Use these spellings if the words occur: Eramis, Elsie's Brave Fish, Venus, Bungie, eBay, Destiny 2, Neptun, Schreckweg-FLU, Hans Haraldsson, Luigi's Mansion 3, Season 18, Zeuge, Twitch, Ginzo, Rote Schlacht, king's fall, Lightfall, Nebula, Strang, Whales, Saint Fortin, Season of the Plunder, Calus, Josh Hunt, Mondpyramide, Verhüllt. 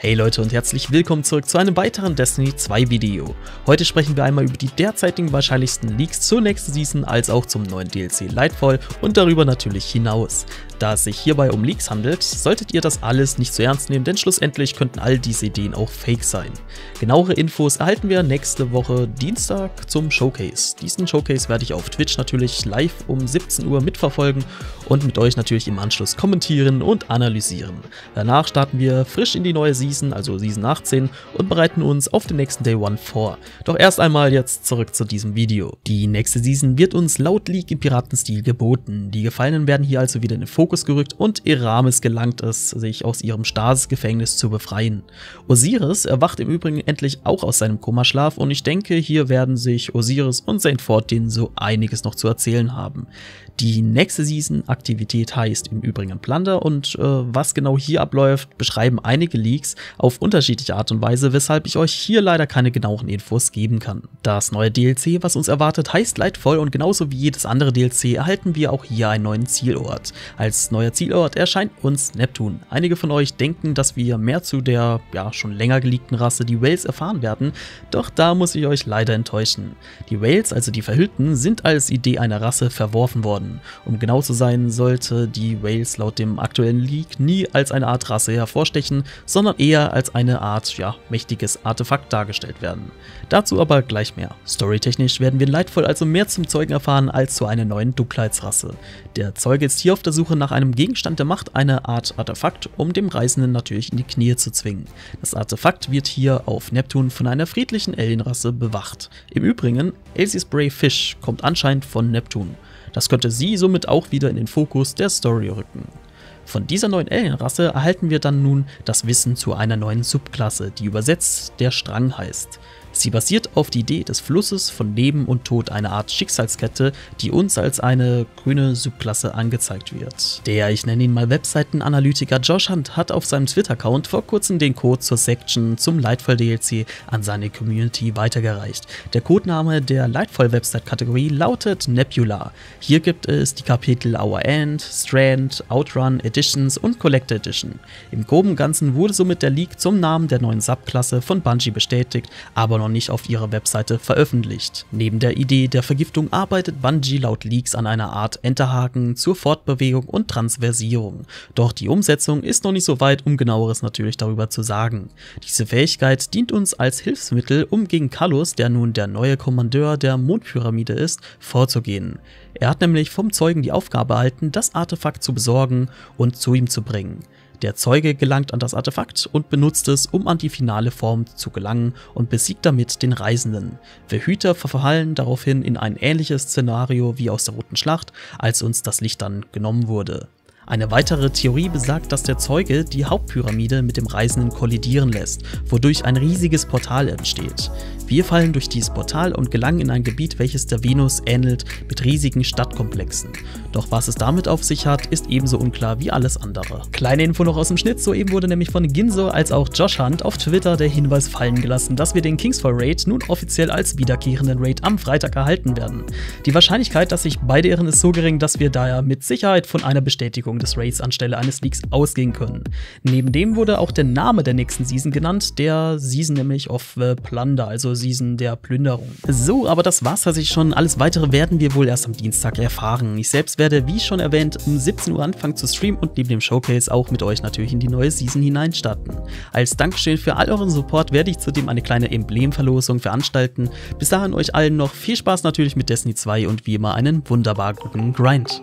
Hey Leute und herzlich willkommen zurück zu einem weiteren Destiny 2 Video. Heute sprechen wir einmal über die derzeitigen wahrscheinlichsten Leaks zur nächsten Season als auch zum neuen DLC Lightfall und darüber natürlich hinaus. Da es sich hierbei um Leaks handelt, solltet ihr das alles nicht so ernst nehmen, denn schlussendlich könnten all diese Ideen auch fake sein. Genauere Infos erhalten wir nächste Woche Dienstag zum Showcase. Diesen Showcase werde ich auf Twitch natürlich live um 17 Uhr mitverfolgen und mit euch natürlich im Anschluss kommentieren und analysieren. Danach starten wir frisch in die neue Season, also Season 18, und bereiten uns auf den nächsten Day 1 vor. Doch erst einmal jetzt zurück zu diesem Video. Die nächste Season wird uns laut Leak im Piratenstil geboten. Die Gefallenen werden hier also wieder in den Fokus gerückt und Eramis gelangt es, sich aus ihrem Stasis-Gefängnis zu befreien. Osiris erwacht im Übrigen endlich auch aus seinem Komaschlaf und ich denke, hier werden sich Osiris und Saint Fortin so einiges noch zu erzählen haben. Die nächste Season-Aktivität heißt im Übrigen Plunder und was genau hier abläuft, beschreiben einige Leaks auf unterschiedliche Art und Weise, weshalb ich euch hier leider keine genauen Infos geben kann. Das neue DLC, was uns erwartet, heißt Lightfall und genauso wie jedes andere DLC erhalten wir auch hier einen neuen Zielort. Als neuer Zielort erscheint uns Neptun. Einige von euch denken, dass wir mehr zu der schon länger geleakten Rasse, die Whales, erfahren werden, doch da muss ich euch leider enttäuschen. Die Whales, also die Verhüllten, sind als Idee einer Rasse verworfen worden. Um genau zu sein, sollte die Whales laut dem aktuellen Leak nie als eine Art Rasse hervorstechen, sondern eher als eine Art, mächtiges Artefakt dargestellt werden. Dazu aber gleich mehr. Storytechnisch werden wir in Lightfall also mehr zum Zeugen erfahren als zu einer neuen Dunkelheitsrasse. Der Zeuge ist hier auf der Suche nach einem Gegenstand der Macht, eine Art Artefakt, um dem Reisenden natürlich in die Knie zu zwingen. Das Artefakt wird hier auf Neptun von einer friedlichen Alienrasse bewacht. Im Übrigen, Elsie's Brave Fish kommt anscheinend von Neptun. Das könnte sie somit auch wieder in den Fokus der Story rücken. Von dieser neuen Alienrasse erhalten wir dann nun das Wissen zu einer neuen Subklasse, die übersetzt der Strang heißt. Sie basiert auf der Idee des Flusses von Leben und Tod, einer Art Schicksalskette, die uns als eine grüne Subklasse angezeigt wird. Der, ich nenne ihn mal Webseitenanalytiker Josh Hunt, hat auf seinem Twitter-Account vor kurzem den Code zur Section zum Lightfall-DLC an seine Community weitergereicht. Der Codename der Lightfall-Website-Kategorie lautet Nebula. Hier gibt es die Kapitel Our End, Strand, Outrun, Editions und Collector Edition. Im groben Ganzen wurde somit der Leak zum Namen der neuen Subklasse von Bungie bestätigt, aber noch nicht auf ihrer Webseite veröffentlicht. Neben der Idee der Vergiftung arbeitet Bungie laut Leaks an einer Art Enterhaken zur Fortbewegung und Transversierung. Doch die Umsetzung ist noch nicht so weit, um genaueres natürlich darüber zu sagen. Diese Fähigkeit dient uns als Hilfsmittel, um gegen Calus, der nun der neue Kommandeur der Mondpyramide ist, vorzugehen. Er hat nämlich vom Zeugen die Aufgabe erhalten, das Artefakt zu besorgen und zu ihm zu bringen. Der Zeuge gelangt an das Artefakt und benutzt es, um an die finale Form zu gelangen und besiegt damit den Reisenden. Wir Hüter verfallen daraufhin in ein ähnliches Szenario wie aus der Roten Schlacht, als uns das Licht dann genommen wurde. Eine weitere Theorie besagt, dass der Zeuge die Hauptpyramide mit dem Reisenden kollidieren lässt, wodurch ein riesiges Portal entsteht. Wir fallen durch dieses Portal und gelangen in ein Gebiet, welches der Venus ähnelt, mit riesigen Stadtkomplexen. Doch was es damit auf sich hat, ist ebenso unklar wie alles andere. Kleine Info noch aus dem Schnitt, soeben wurde nämlich von Ginzo als auch Josh Hunt auf Twitter der Hinweis fallen gelassen, dass wir den King's Fall Raid nun offiziell als wiederkehrenden Raid am Freitag erhalten werden. Die Wahrscheinlichkeit, dass sich beide irren, ist so gering, dass wir daher mit Sicherheit von einer Bestätigung des Raids anstelle eines Leaks ausgehen können. Neben dem wurde auch der Name der nächsten Season genannt, der Season nämlich of the Plunder, also Season der Plünderung. So, aber das war's tatsächlich schon. Alles weitere werden wir wohl erst am Dienstag erfahren. Ich selbst werde, wie schon erwähnt, um 17 Uhr anfangen zu streamen und neben dem Showcase auch mit euch natürlich in die neue Season hineinstarten. Als Dankeschön für all euren Support werde ich zudem eine kleine Emblemverlosung veranstalten. Bis dahin euch allen noch viel Spaß natürlich mit Destiny 2 und wie immer einen wunderbar guten Grind.